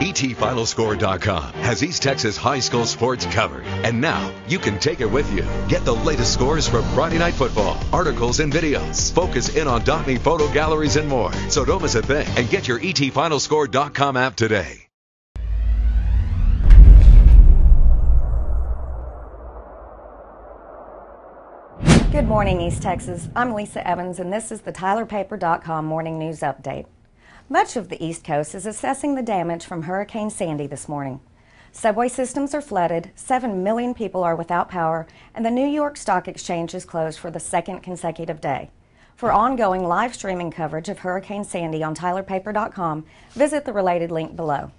ETfinalscore.com has East Texas high school sports covered. And now you can take it with you. Get the latest scores from Friday Night Football, articles and videos. Focus in on Dotney photo galleries and more. So don't miss a thing and get your ETfinalscore.com app today. Good morning, East Texas. I'm Lisa Evans, and this is the TylerPaper.com Morning News Update. Much of the East Coast is assessing the damage from Hurricane Sandy this morning. Subway systems are flooded, 7 million people are without power, and the New York Stock Exchange is closed for the second consecutive day. For ongoing live streaming coverage of Hurricane Sandy on TylerPaper.com, visit the related link below.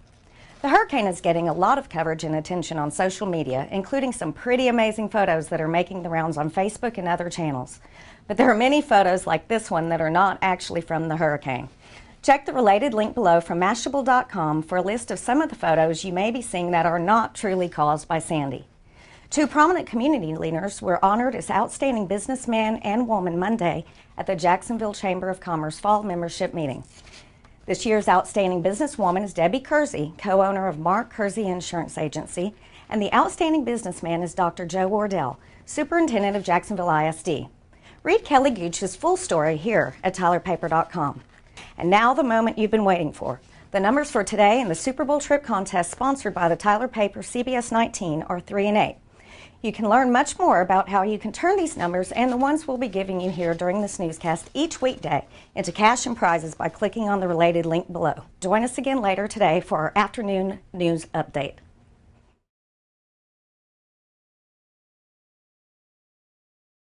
The hurricane is getting a lot of coverage and attention on social media, including some pretty amazing photos that are making the rounds on Facebook and other channels. But there are many photos like this one that are not actually from the hurricane. Check the related link below from Mashable.com for a list of some of the photos you may be seeing that are not truly caused by Sandy. Two prominent community leaders were honored as Outstanding Businessman and Woman Monday at the Jacksonville Chamber of Commerce Fall Membership Meeting. This year's Outstanding Businesswoman is Debbie Kersey, co-owner of Mark Kersey Insurance Agency, and the Outstanding Businessman is Dr. Joe Wardell, Superintendent of Jacksonville ISD. Read Kelly Gooch's full story here at TylerPaper.com. And now the moment you've been waiting for. The numbers for today in the Super Bowl trip contest sponsored by the Tyler Paper CBS 19 are 3 and 8. You can learn much more about how you can turn these numbers and the ones we'll be giving you here during this newscast each weekday into cash and prizes by clicking on the related link below. Join us again later today for our afternoon news update.